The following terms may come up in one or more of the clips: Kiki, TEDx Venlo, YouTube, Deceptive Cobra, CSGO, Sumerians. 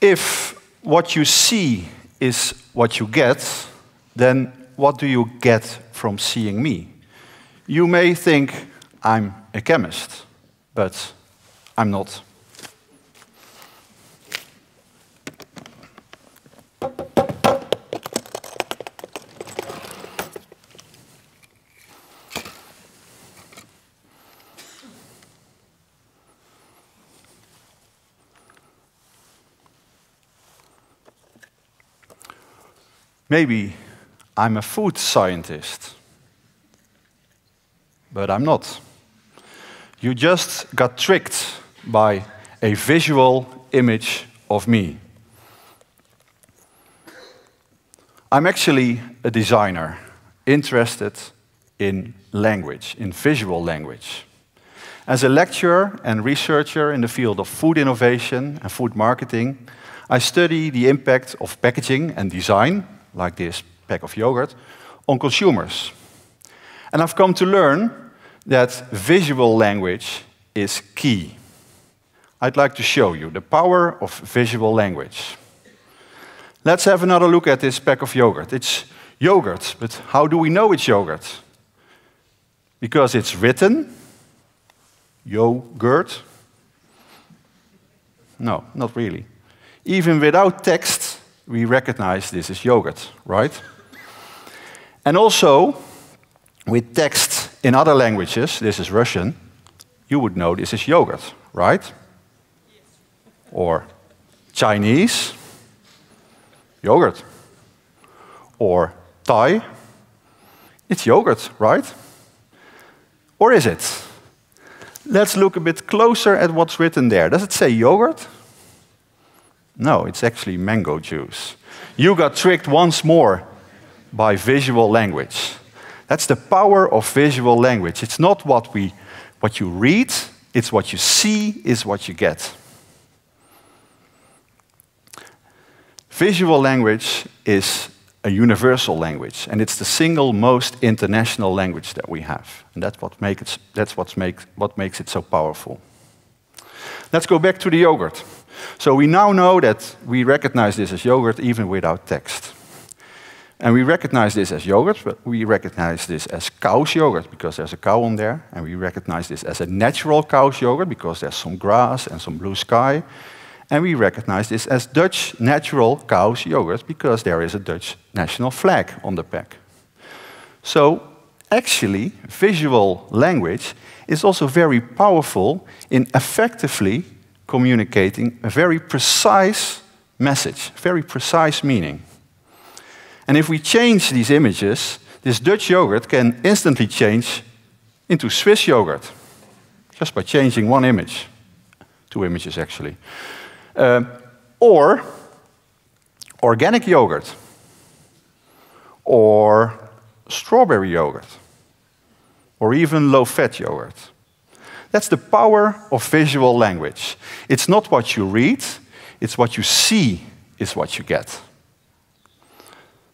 If what you see is what you get, then what do you get from seeing me? You may think I'm a chemist, but I'm not. Maybe I'm a food scientist, but I'm not. You just got tricked by a visual image of me. I'm actually a designer, interested in language, in visual language. As a lecturer and researcher in the field of food innovation and food marketing, I study the impact of packaging and design, like this pack of yogurt, on consumers. And I've come to learn that visual language is key. I'd like to show you the power of visual language. Let's have another look at this pack of yogurt. It's yogurt, but how do we know it's yogurt? Because it's written, yo-gurt. No, not really. Even without text, we recognize this is yogurt, right? And also, with text in other languages, this is Russian, you would know this is yogurt, right? Yes. Or Chinese, yogurt. Or Thai, it's yogurt, right? Or is it? Let's look a bit closer at what's written there. Does it say yogurt? No, it's actually mango juice. You got tricked once more by visual language. That's the power of visual language. It's not what you read, it's what you see is what you get. Visual language is a universal language, and it's the single most international language that we have. And that's what makes it so powerful. Let's go back to the yogurt. So we now know that we recognize this as yogurt even without text. And we recognize this as yogurt, but we recognize this as cow's yogurt because there's a cow on there. And we recognize this as a natural cow's yogurt because there's some grass and some blue sky. And we recognize this as Dutch natural cow's yogurt because there is a Dutch national flag on the pack. So actually, visual language is also very powerful in effectively communicating a very precise message, very precise meaning. And if we change these images, this Dutch yogurt can instantly change into Swiss yogurt, just by changing one image, two images actually. Or organic yogurt, or strawberry yogurt, or even low-fat yogurt. That's the power of visual language. It's not what you read, it's what you see is what you get.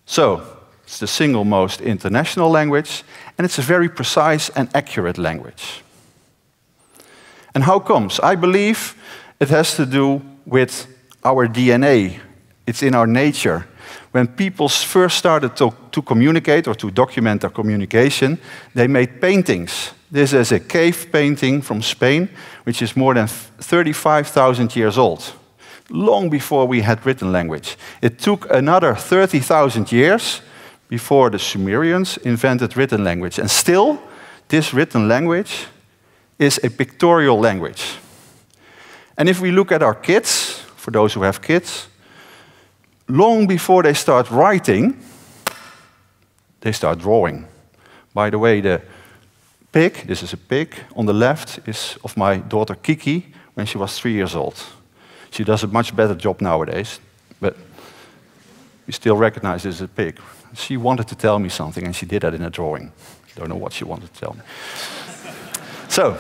So, it's the single most international language, and it's a very precise and accurate language. And how comes? I believe it has to do with our DNA. It's in our nature. When people first started to communicate or to document their communication, they made paintings. This is a cave painting from Spain, which is more than 35,000 years old, long before we had written language. It took another 30,000 years before the Sumerians invented written language. And still, this written language is a pictorial language. And if we look at our kids, for those who have kids, long before they start writing, they start drawing. By the way, the pig, this is a pig, on the left is of my daughter Kiki when she was 3 years old. She does a much better job nowadays, but we still recognize this as a pig. She wanted to tell me something and she did that in a drawing. Don't know what she wanted to tell me. So,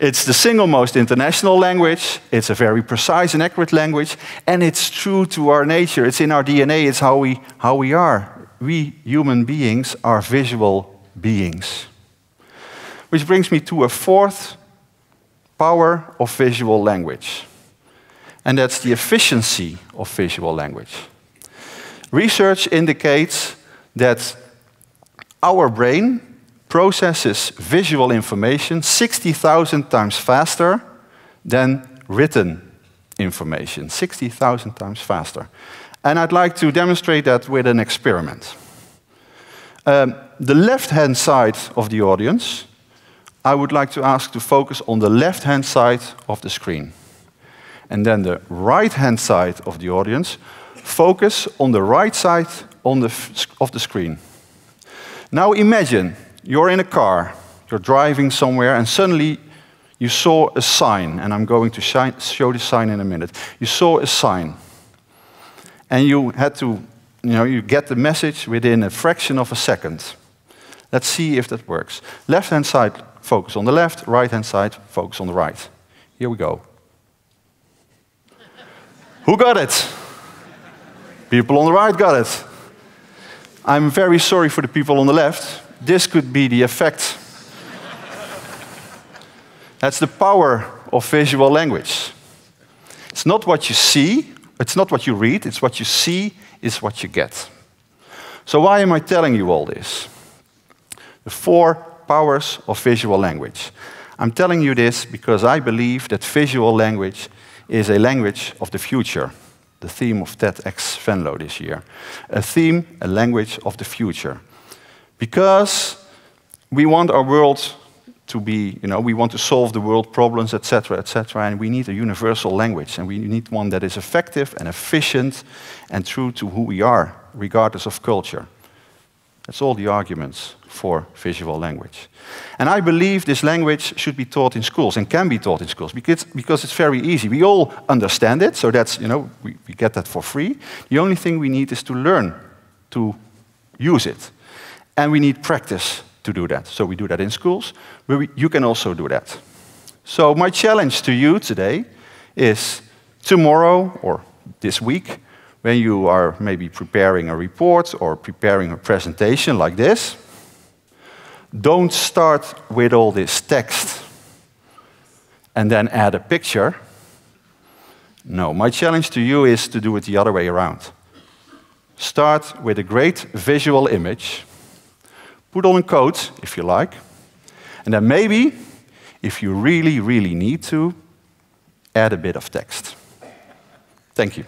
it's the single most international language, it's a very precise and accurate language, and it's true to our nature, it's in our DNA, it's how we are. We human beings are visual beings. Which brings me to a fourth power of visual language. and that's the efficiency of visual language. Research indicates that our brain processes visual information 60,000 times faster than written information, 60,000 times faster. And I'd like to demonstrate that with an experiment. The left-hand side of the audience, I would like to ask to focus on the left-hand side of the screen. And then the right-hand side of the audience, focus on the right side of the screen. Now imagine you're in a car, you're driving somewhere, and suddenly you saw a sign, and I'm going to show the sign in a minute. You saw a sign, and you had to, you get the message within a fraction of a second. Let's see if that works. Left-hand side, focus on the left. Right-hand side, focus on the right. Here we go. Who got it? People on the right got it. I'm very sorry for the people on the left. This could be the effect. That's the power of visual language. It's not what you see, it's not what you read, it's what you see, it's what you get. So why am I telling you all this? The four powers of visual language. I'm telling you this because I believe that visual language is a language of the future. The theme of TEDx Venlo this year. A theme, a language of the future. Because we want our world to be, we want to solve the world problems, et cetera, and we need a universal language, and we need one that is effective and efficient and true to who we are, regardless of culture. That's all the arguments for visual language. And I believe this language should be taught in schools, and can be taught in schools, because it's very easy. We all understand it, so that's, we get that for free. The only thing we need is to learn to use it. And we need practice to do that. So we do that in schools, but you can also do that. So my challenge to you today is tomorrow, or this week, when you are maybe preparing a report or preparing a presentation like this, don't start with all this text and then add a picture. No, my challenge to you is to do it the other way around. Start with a great visual image, put on a coat if you like, and then maybe, if you really, really need to, add a bit of text. Thank you.